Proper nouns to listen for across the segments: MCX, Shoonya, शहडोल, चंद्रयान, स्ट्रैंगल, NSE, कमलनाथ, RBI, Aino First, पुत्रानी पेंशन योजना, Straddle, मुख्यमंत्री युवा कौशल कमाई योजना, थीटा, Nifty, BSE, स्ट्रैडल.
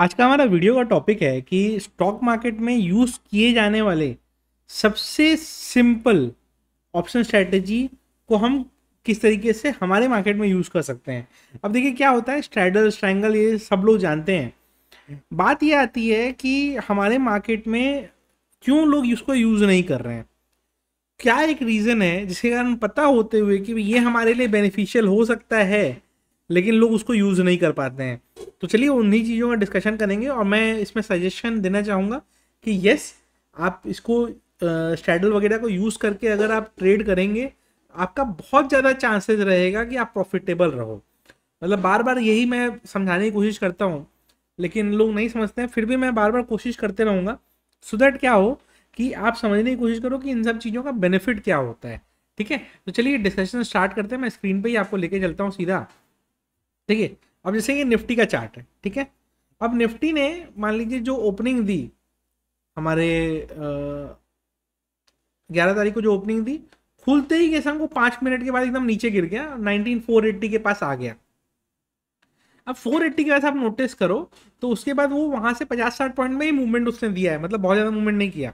आज का हमारा वीडियो का टॉपिक है कि स्टॉक मार्केट में यूज़ किए जाने वाले सबसे सिंपल ऑप्शन स्ट्रैटेजी को हम किस तरीके से हमारे मार्केट में यूज़ कर सकते हैं। अब देखिए क्या होता है, स्ट्रैडल स्ट्रैंगल ये सब लोग जानते हैं। बात ये आती है कि हमारे मार्केट में क्यों लोग इसको यूज़ नहीं कर रहे हैं, क्या एक रीज़न है जिसके कारण पता होते हुए कि ये हमारे लिए बेनिफिशियल हो सकता है लेकिन लोग उसको यूज़ नहीं कर पाते हैं। तो चलिए उन्हीं चीज़ों का डिस्कशन करेंगे और मैं इसमें सजेशन देना चाहूँगा कि यस आप इसको स्ट्रैडल वगैरह को यूज़ करके अगर आप ट्रेड करेंगे आपका बहुत ज़्यादा चांसेस रहेगा कि आप प्रॉफिटेबल रहो। मतलब बार बार यही मैं समझाने की कोशिश करता हूँ लेकिन लोग नहीं समझते हैं, फिर भी मैं बार बार कोशिश करते रहूँगा सो दैट क्या हो कि आप समझने की कोशिश करो कि इन सब चीज़ों का बेनिफिट क्या होता है। ठीक है, तो चलिए डिस्कशन स्टार्ट करते हैं। मैं स्क्रीन पे ही आपको लेके चलता हूँ सीधा। ठीक है, अब जैसे ये निफ्टी का चार्ट है। ठीक है, अब निफ्टी ने मान लीजिए जो ओपनिंग दी हमारे 11 तारीख को जो ओपनिंग दी, खुलते ही कैसे हमको 5 मिनट के बाद एकदम नीचे गिर गया, 19,480 के पास आ गया। अब 480 के बाद आप नोटिस करो तो उसके बाद वो वहाँ से 50-60 पॉइंट में ही मूवमेंट उसने दिया है, मतलब बहुत ज़्यादा मूवमेंट नहीं किया।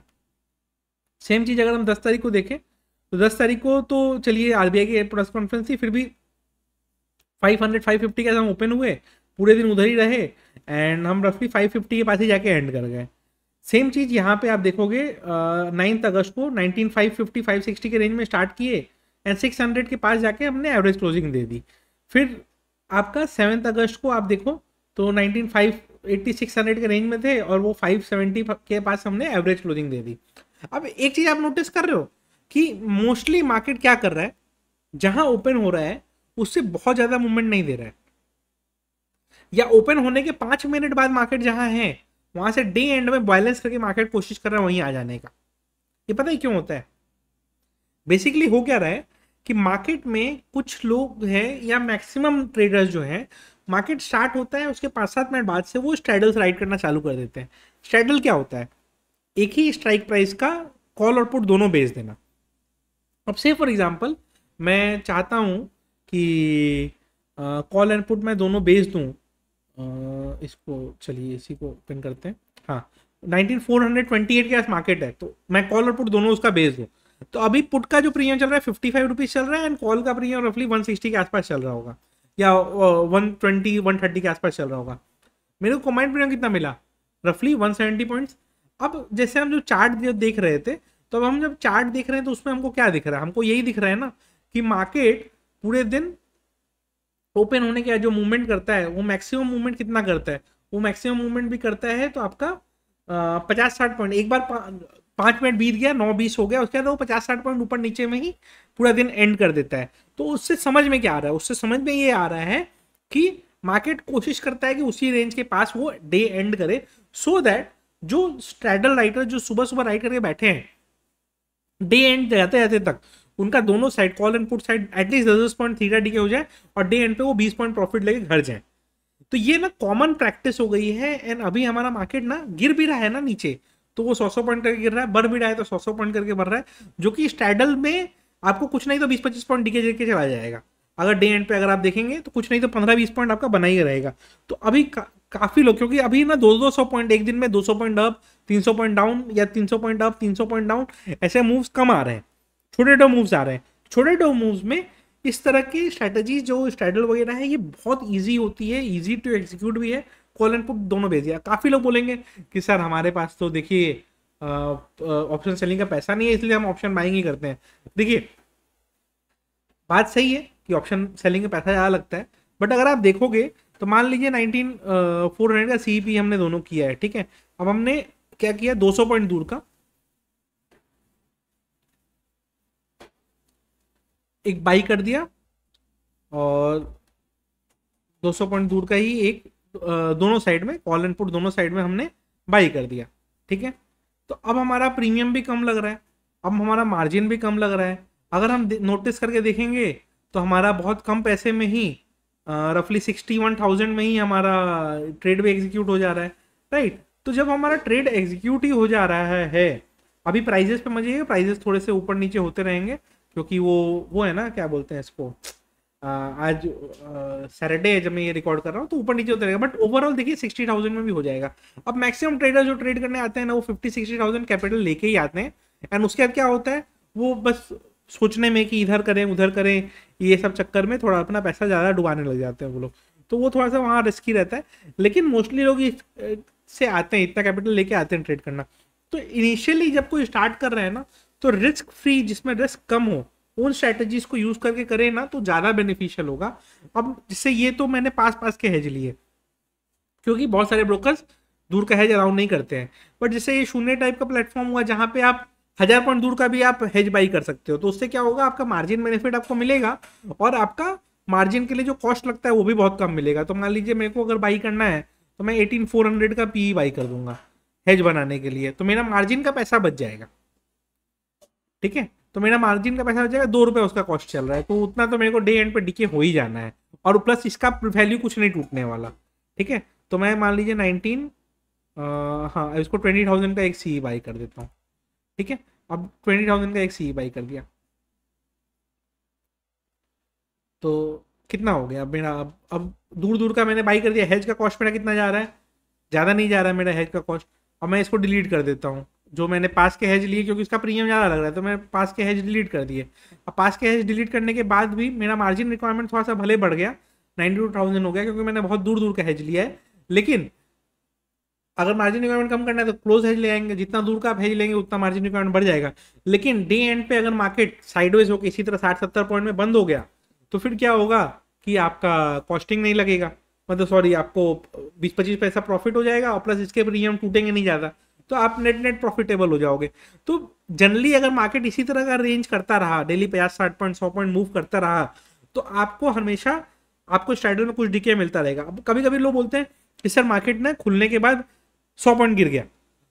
सेम चीज़ अगर हम 10 तारीख को देखें तो 10 तारीख को तो चलिए आरबीआई की प्रेस कॉन्फ्रेंस थी, फिर भी 500-550 के हम ओपन हुए, पूरे दिन उधर ही रहे एंड हम रफली 550 के पास ही जाके एंड कर गए। सेम चीज़ यहाँ पे आप देखोगे 9 अगस्त को 19,550-560 के रेंज में स्टार्ट किए एंड 600 के पास जाके हमने एवरेज क्लोजिंग दे दी। फिर आपका 7 अगस्त को आप देखो तो 19,580-600 के रेंज में थे और वो 570 के पास हमने एवरेज क्लोजिंग दे दी। अब एक चीज़ आप नोटिस कर रहे हो कि मोस्टली मार्केट क्या कर रहा है, जहाँ ओपन हो रहा है उससे बहुत ज़्यादा मूवमेंट नहीं दे रहा है, या ओपन होने के 5 मिनट बाद मार्केट जहाँ है वहाँ से डे एंड में बैलेंस करके मार्केट कोशिश कर रहा है वहीं आ जाने का। ये पता है क्यों होता है? बेसिकली हो क्या रहा है कि मार्केट में कुछ लोग हैं या मैक्सिमम ट्रेडर्स जो हैं, मार्केट स्टार्ट होता है उसके 5-7 मिनट बाद से वो स्ट्रैडल्स राइड करना चालू कर देते हैं। स्ट्रैडल क्या होता है? एक ही स्ट्राइक प्राइस का कॉल और पुट दोनों बेच देना। अब से फॉर एग्जाम्पल मैं चाहता हूँ कि कॉल एंड पुट मैं दोनों बेच दूँ, इसको चलिए इसी को ओपन करते हैं। हाँ, 19,428 के पास मार्केट है तो मैं कॉल और पुट दोनों उसका बेच दूँ, तो अभी पुट का जो प्रीमियम चल रहा है 55 रुपीज़ चल रहा है एंड कॉल का प्रीमियम रफली 160 के आसपास चल रहा होगा या 120-130 के आसपास चल रहा होगा। मेरे को कॉम्बाइंड प्रीमियम कितना मिला? रफली 170 पॉइंट्स। अब जैसे हम जो चार्ट जो देख रहे थे, तो अब हम जब चार्ट देख रहे हैं तो उसमें हमको क्या दिख रहा है? हमको यही दिख रहा है ना कि मार्केट पूरे दिन ओपन होने के बाद जो मूवमेंट करता है वो मैक्सिमम मूवमेंट कितना करता है, वो मैक्सिमम मूवमेंट भी करता है तो आपका 50-60 पॉइंट एक बार 5 मिनट बीत गया, 9-20 हो गया, उसके बाद वो 50-60 पॉइंट ऊपर नीचे में ही पूरा दिन एंड कर देता है। तो उससे समझ में क्या आ रहा है? उससे समझ में ये आ रहा है कि मार्केट कोशिश करता है कि उसी रेंज के पास वो डे एंड करे सो दैट जो स्ट्रैडल राइटर जो सुबह सुबह राइट करके बैठे हैं डे एंड जाते जाते तक उनका दोनों side call and put side at least 10-10 point थीटा decay हो जाए और डे एंड पे वो 20 पॉइंट प्रॉफिट लेके घर जाए। तो ये ना कॉमन प्रैक्टिस हो गई है एंड अभी हमारा मार्केट ना गिर भी रहा है ना नीचे, तो वो 100-100 पॉइंट करके गिर रहा है, बढ़ भी रहा है तो 100-100 पॉइंट करके बढ़ रहा है, जो कि स्ट्रैडल में आपको कुछ नहीं तो 20-25 पॉइंट डीके लेके चला जाएगा। अगर डे एंड पे अगर आप देखेंगे तो कुछ नहीं तो 15-20 पॉइंट आपका बना ही रहेगा। तो अभी काफ़ी लोग, क्योंकि अभी ना 200-200 पॉइंट एक दिन में 200 पॉइंट अप 300 पॉइंट डाउन या 300 पॉइंट अप 300 पॉइंट डाउन, ऐसे मूव्स कम आ रहे हैं, छोटे डो मूव्स आ रहे हैं। छोटे डो मूव्स में इस तरह की स्ट्रैटेजी जो स्ट्रैडल वगैरह है ये बहुत इजी होती है, इजी टू एग्जीक्यूट भी है, कॉल एंड पुट दोनों भेज दिया। काफ़ी लोग बोलेंगे कि सर हमारे पास तो देखिए ऑप्शन सेलिंग का पैसा नहीं है इसलिए हम ऑप्शन बाइंग ही करते हैं। देखिए बात सही है कि ऑप्शन सेलिंग का पैसा ज़्यादा लगता है, बट अगर आप देखोगे तो मान लीजिए 19,400 का सीपी हमने दोनों किया है। ठीक है, अब हमने क्या किया, 200 पॉइंट दूर का एक बाई कर दिया और 200 पॉइंट दूर का ही एक दोनों साइड में कॉल एंड पुट दोनों साइड में हमने बाई कर दिया। ठीक है, तो अब हमारा प्रीमियम भी कम लग रहा है, अब हमारा मार्जिन भी कम लग रहा है। अगर हम नोटिस करके देखेंगे तो हमारा बहुत कम पैसे में ही रफली 61,000 में ही हमारा ट्रेड भी एग्जीक्यूट हो जा रहा है। राइट, तो जब हमारा ट्रेड एग्जीक्यूट ही हो जा रहा है, अभी प्राइजेस पे मजे प्राइजेस थोड़े से ऊपर नीचे होते रहेंगे क्योंकि वो है ना, क्या बोलते हैं इसको, आज सैटरडे जब मैं ये रिकॉर्ड कर रहा हूँ तो ऊपर नीचे होता रहेगा, बट ओवरऑल देखिए 60,000 में भी हो जाएगा। अब मैक्सिमम ट्रेडर जो ट्रेड करने आते हैं ना वो 50-60,000 कैपिटल लेके ही आते हैं, एंड उसके बाद क्या होता है वो बस सोचने में कि इधर करें उधर करें, ये सब चक्कर में थोड़ा अपना पैसा ज़्यादा डुबाने लग जाते हैं वो लोग, तो वो थोड़ा सा वहाँ रिस्की रहता है। लेकिन मोस्टली लोग इससे आते हैं, इतना कैपिटल लेके आते हैं ट्रेड करना। तो इनिशियली जब कोई स्टार्ट कर रहे हैं ना तो रिस्क फ्री, जिसमें रिस्क कम हो, उन स्ट्रेटजीज को यूज करके करें ना तो ज़्यादा बेनिफिशियल होगा। अब जैसे ये तो मैंने पास के हेज लिए, क्योंकि बहुत सारे ब्रोकर्स दूर का हेज अलाउ नहीं करते हैं, बट जैसे ये शून्य टाइप का प्लेटफॉर्म हुआ जहाँ पे आप 1000 पॉइंट दूर का भी आप हेज बाई कर सकते हो, तो उससे क्या होगा आपका मार्जिन बेनिफिट आपको मिलेगा और आपका मार्जिन के लिए जो कॉस्ट लगता है वो भी बहुत कम मिलेगा। तो मान लीजिए मेरे को अगर बाई करना है तो मैं 18400 का पीई बाई कर दूंगा हेज बनाने के लिए, तो मेरा मार्जिन का पैसा बच जाएगा। ठीक है, तो मेरा मार्जिन का पैसा हो जाएगा, 2 रुपये उसका कॉस्ट चल रहा है, तो उतना तो मेरे को डे एंड पे डीके हो ही जाना है, और प्लस इसका वैल्यू कुछ नहीं टूटने वाला। ठीक है, तो मैं मान लीजिए 20,000 का एक सीई बाई कर देता हूँ। ठीक है, अब 20,000 का एक सीई बाई कर दिया तो कितना हो गया अब मेरा, अब दूर दूर का मैंने बाई कर दिया, हेज का कॉस्ट मेरा कितना जा रहा है, ज़्यादा नहीं जा रहा है मेरा हेज का कॉस्ट। अब मैं इसको डिलीट कर देता हूँ जो मैंने पास के हेज लिए, क्योंकि इसका प्रीमियम ज़्यादा लग रहा है, तो मैं पास के हेज डिलीट कर दिए। अब पास के हेज डिलीट करने के बाद भी मेरा मार्जिन रिक्वायरमेंट थोड़ा सा भले बढ़ गया, 92,000 हो गया, क्योंकि मैंने बहुत दूर दूर का हेज लिया है। लेकिन अगर मार्जिन रिक्वायरमेंट कम करना है तो क्लोज हेज ले आएंगे, जितना दूर का आप हेज लेंगे उतना मार्जिन रिक्वायरमेंट बढ़ जाएगा। लेकिन डे एंड पे अगर मार्केट साइडवेज होकर इसी तरह 60-70 पॉइंट में बंद हो गया तो फिर क्या होगा कि आपका कॉस्टिंग नहीं लगेगा, मतलब सॉरी आपको 20-25 पैसा प्रॉफिट हो जाएगा, और प्लस इसके प्रीमियम टूटेंगे नहीं ज़्यादा, तो आप नेट नेट प्रॉफिटेबल हो जाओगे। तो जनरली अगर मार्केट इसी तरह का रेंज करता रहा, डेली 50-60 पॉइंट 100 पॉइंट मूव करता रहा, तो आपको हमेशा आपको स्ट्रैडल में कुछ डीके मिलता रहेगा। अब कभी कभी लोग बोलते हैं कि सर मार्केट ना खुलने के बाद 100 पॉइंट गिर गया,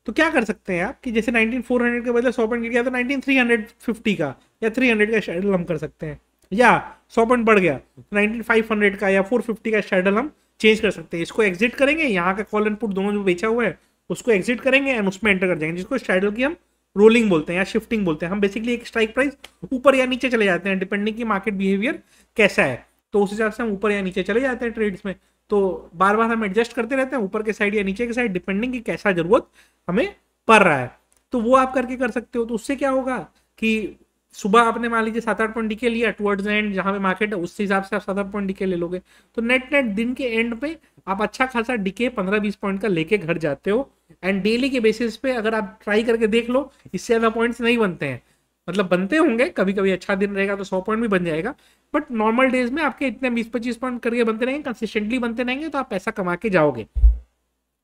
तो क्या कर सकते हैं आप कि जैसे 19400 के बदले 100 पॉइंट गिर गया तो 19350 का या 300 का स्ट्रैडल हम कर सकते हैं, या 100 पॉइंट बढ़ गया 19500 का या 450 का स्ट्रैडल हम चेंज कर सकते हैं। इसको एग्जिट करेंगे, यहाँ का कॉल एंड पुट दोनों जो बेचा हुआ है उसको एग्जिट करेंगे एंड उसमें एंटर कर जाएंगे, जिसको स्ट्रैडल की हम रोलिंग बोलते हैं या शिफ्टिंग बोलते हैं। हम बेसिकली एक स्ट्राइक प्राइस ऊपर या नीचे चले जाते हैं, डिपेंडिंग कि मार्केट बिहेवियर कैसा है, तो उस हिसाब से हम ऊपर या नीचे चले जाते हैं ट्रेड्स में। तो बार बार हम एडजस्ट करते रहते हैं ऊपर के साइड या नीचे के साइड, डिपेंडिंग कि कैसा जरूरत हमें पड़ रहा है, तो वो आप करके कर सकते हो। तो उससे क्या होगा कि सुबह आपने मान लीजिए 7-8 पॉइंट डीके लिया, टुवर्ड्स एंड जहाँ पे मार्केट है उस हिसाब से आप 7-8 पॉइंट डीके ले लोगे, तो नेट नेट दिन के एंड पे आप अच्छा खासा डीके 15-20 पॉइंट का लेके घर जाते हो। एंड डेली के बेसिस पे अगर आप ट्राई करके देख लो, इससे ज़्यादा पॉइंट्स नहीं बनते हैं, मतलब बनते होंगे कभी कभी, अच्छा दिन रहेगा तो 100 पॉइंट भी बन जाएगा, बट नॉर्मल डेज में आपके इतने 20-25 पॉइंट करके बनते रहेंगे, कंसिस्टेंटली बनते रहेंगे, तो आप पैसा कमा के जाओगे।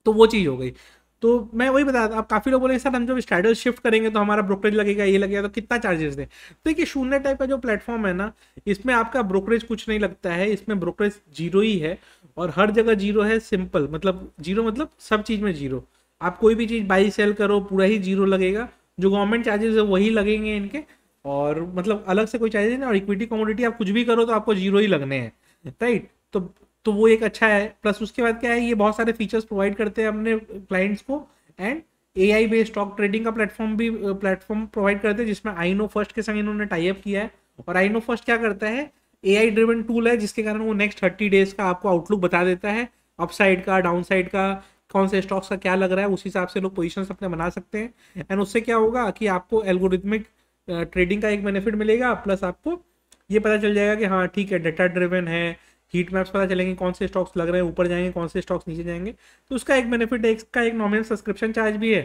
तो वो चीज़ हो गई। तो मैं वही बता रहा, आप काफ़ी लोग बोले सर हम जब स्ट्रैडल शिफ्ट करेंगे तो हमारा ब्रोकरेज लगेगा, ये लगेगा, तो कितना चार्जेस दें। तो देखिए शून्य टाइप का जो प्लेटफॉर्म है ना, इसमें आपका ब्रोकरेज कुछ नहीं लगता है, इसमें ब्रोकरेज 0 ही है, और हर जगह 0 है, सिंपल मतलब 0 मतलब सब चीज़ में 0। आप कोई भी चीज़ बाई सेल करो पूरा ही 0 लगेगा, जो गवर्नमेंट चार्जेस है वही लगेंगे इनके, और मतलब अलग से कोई चार्जेस नहीं, और इक्विटी कमोडिटी आप कुछ भी करो तो आपको 0 ही लगने हैं, राइट। तो वो एक अच्छा है। प्लस उसके बाद क्या है, ये बहुत सारे फीचर्स प्रोवाइड करते हैं अपने क्लाइंट्स को, and AI based stock trading का प्लेटफॉर्म प्रोवाइड करते हैं, जिसमें आइनो फर्स्ट के संग इन्होंने टाई अप किया है। और आइनो फर्स्ट क्या करता है, एआई ड्रिवन टूल है, जिसके कारण वो नेक्स्ट 30 डेज का आपको आउटलुक बता देता है, अपसाइड का, डाउनसाइड का, कौन से स्टॉक्स का क्या लग रहा है, उस हिसाब से लोग पोजिशन अपने बना सकते हैं। एंड उससे क्या होगा कि आपको एल्गोरिथमिक ट्रेडिंग का एक बेनिफिट मिलेगा, प्लस आपको ये पता चल जाएगा कि हाँ ठीक है डेटा ड्रिवन है, हीट मैप्स पता चलेंगे कौन से स्टॉक्स लग रहे हैं ऊपर जाएंगे, कौन से स्टॉक्स नीचे जाएंगे, तो उसका एक बेनिफिट है। इसका एक नॉमिनल सब्सक्रिप्शन चार्ज भी है,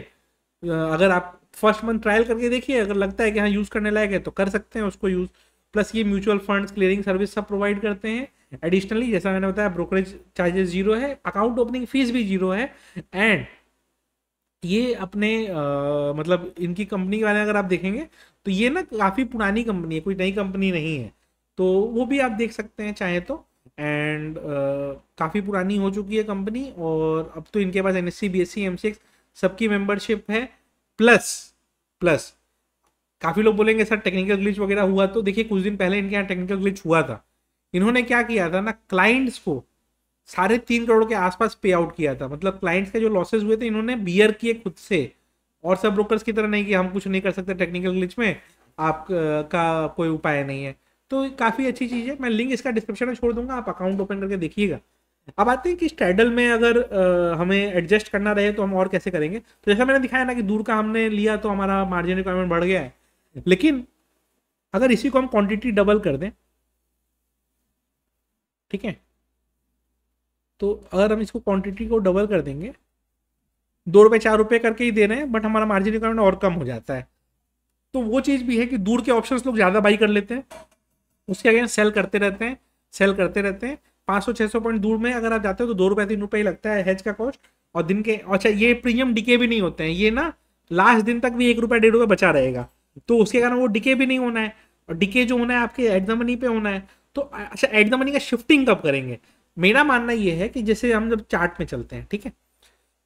अगर आप फर्स्ट मंथ ट्रायल करके देखिए, अगर लगता है कि हाँ यूज़ करने लायक है तो कर सकते हैं उसको यूज़। प्लस ये म्यूचुअल फंड्स, क्लियरिंग सर्विस सब प्रोवाइड करते हैं। एडिशनली जैसा मैंने बताया ब्रोकरेज चार्जेस 0 है, अकाउंट ओपनिंग फीस भी 0 है, एंड ये अपने मतलब इनकी कंपनी के बारे में अगर आप देखेंगे तो ये ना काफ़ी पुरानी कंपनी है, कोई नई कंपनी नहीं है, तो वो भी आप देख सकते हैं चाहे तो। एंड काफ़ी पुरानी हो चुकी है कंपनी, और अब तो इनके पास NSE, BSE, MCX सबकी मेंबरशिप है। प्लस काफ़ी लोग बोलेंगे सर टेक्निकल ग्लिच वगैरह हुआ, तो देखिए कुछ दिन पहले इनके यहाँ टेक्निकल ग्लिच हुआ था। इन्होंने क्या किया था ना, क्लाइंट्स को 3.5 करोड़ के आसपास पे आउट किया था, मतलब क्लाइंट्स के जो लॉसेज हुए थे इन्होंने बियर किए खुद से, और सब ब्रोकर्स की तरह नहीं कि हम कुछ नहीं कर सकते टेक्निकल ग्लिच में, आपका कोई उपाय नहीं है। तो काफ़ी अच्छी चीज़ है। मैं लिंक इसका डिस्क्रिप्शन में छोड़ दूंगा, आप अकाउंट ओपन करके देखिएगा। अब आते हैं कि स्ट्रैडल में अगर हमें एडजस्ट करना रहे तो हम और कैसे करेंगे। तो जैसा मैंने दिखाया ना कि दूर का हमने लिया तो हमारा मार्जिन रिक्वायरमेंट बढ़ गया है, लेकिन अगर इसी को हम क्वांटिटी डबल कर दें, ठीक है, तो अगर हम इसको क्वांटिटी को डबल कर देंगे, 2 रुपये 4 रुपये करके ही दे रहे हैं, बट हमारा मार्जिन रिक्वायरमेंट और कम हो जाता है। तो वो चीज़ भी है कि दूर के ऑप्शंस लोग ज़्यादा बाई कर लेते हैं, उसके अगेंस्ट सेल करते रहते हैं, 500-600 पॉइंट दूर में अगर आप जाते हो तो 2 रुपये 3 रुपये ही लगता है हेज का कॉस्ट। और दिन के, अच्छा ये प्रीमियम डिके भी नहीं होते हैं, ये ना लास्ट दिन तक भी 1 रुपया 1.5 रुपये बचा रहेगा, तो उसके कारण वो डिके भी नहीं होना है। और डिके जो होना है आपके एट द मनी पे होना है। तो अच्छा, एट द मनी का शिफ्टिंग कब करेंगे? मेरा मानना ये है कि जैसे हम जब चार्ट में चलते हैं, ठीक है,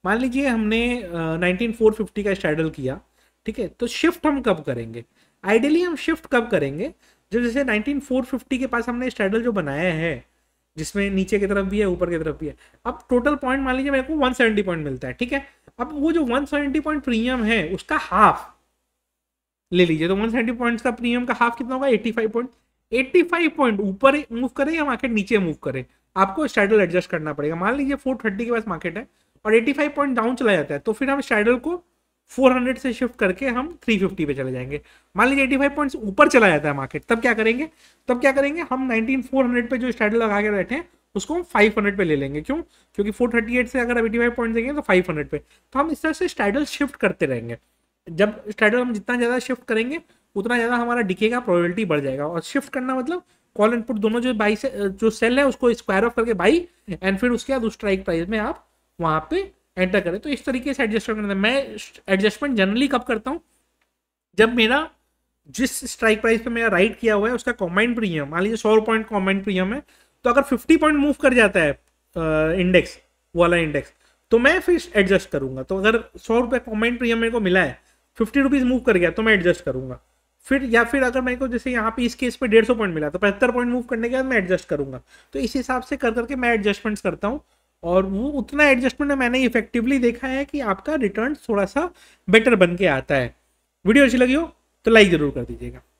मान लीजिए हमने 19,450 का स्ट्रैडल किया, ठीक है, तो शिफ्ट हम कब करेंगे? आइडियली हम शिफ्ट कब करेंगे जब जैसे 19,450 के पास हमने स्ट्रैडल जो बनाया है, जिसमें नीचे की तरफ भी है ऊपर की तरफ भी है। अब टोटल पॉइंट मान लीजिए मेरे को 170 पॉइंट मिलता है, ठीक है, अब वो जो 170 पॉइंट प्रीमियम है उसका हाफ ले लीजिए, तो 170 पॉइंट्स का प्रीमियम का हाफ कितना होगा? 85 पॉइंट। 85 पॉइंट ऊपर मूव करें या मार्केट नीचे मूव करें, आपको स्ट्रैडल एडजस्ट करना पड़ेगा। मान लीजिए 430 के पास मार्केट है और 85 पॉइंट डाउन चला जाता है, तो फिर हम स्ट्रैडल को 400 से शिफ्ट करके हम 350 पे चले जाएंगे। मान लीजिए 85 पॉइंट्स ऊपर चला जाता है मार्केट, तब क्या करेंगे हम 19400 पे जो स्ट्रैडल लगा के बैठे हैं उसको हम 500 पे ले लेंगे। क्यों? क्योंकि 438 से अगर 85 पॉइंट देंगे तो 500 पे, तो हम इस तरह से स्ट्रैडल शिफ्ट करते रहेंगे। जब स्ट्रैडल हम जितना ज़्यादा शिफ्ट करेंगे उतना ज़्यादा हमारा डिके का प्रोबेबिलिटी बढ़ जाएगा। और शिफ्ट करना मतलब कॉल एंड पुट दोनों, जो बाई से जो सेल है उसको स्क्वायर ऑफ करके बाई, एंड फिर उसके बाद स्ट्राइक प्राइस में आप वहाँ पे एंटर करें। तो इस तरीके से एडजस्टमेंट करना है। मैं एडजस्टमेंट जनरली कब करता हूँ? जब मेरा जिस स्ट्राइक प्राइस पे मेरा राइट किया हुआ है उसका कॉम्बाइंड प्रीमियम, मान लीजिए 100 पॉइंट कॉम्बाइंड प्रीमियम है, तो अगर 50 पॉइंट मूव कर जाता है इंडेक्स वाला इंडेक्स तो मैं फिर एडजस्ट करूँगा। तो अगर 100 रुपये कॉम्बाइंड प्रीमियम मेरे को मिला है, 50 रुपीज़ मूव कर गया तो मैं एडजस्ट करूँगा। फिर या फिर अगर मेरे को जैसे यहाँ पे इस केस पे 150 पॉइंट मिला तो 75 पॉइंट मूव करने के बाद मैं एडजस्ट करूँगा। तो इस हिसाब से कर करके मैं एडजस्टमेंट्स करता हूँ, और वो उतना एडजस्टमेंट में मैंने इफेक्टिवली देखा है कि आपका रिटर्न थोड़ा सा बेटर बन के आता है। वीडियो अच्छी लगी हो तो लाइक ज़रूर कर दीजिएगा।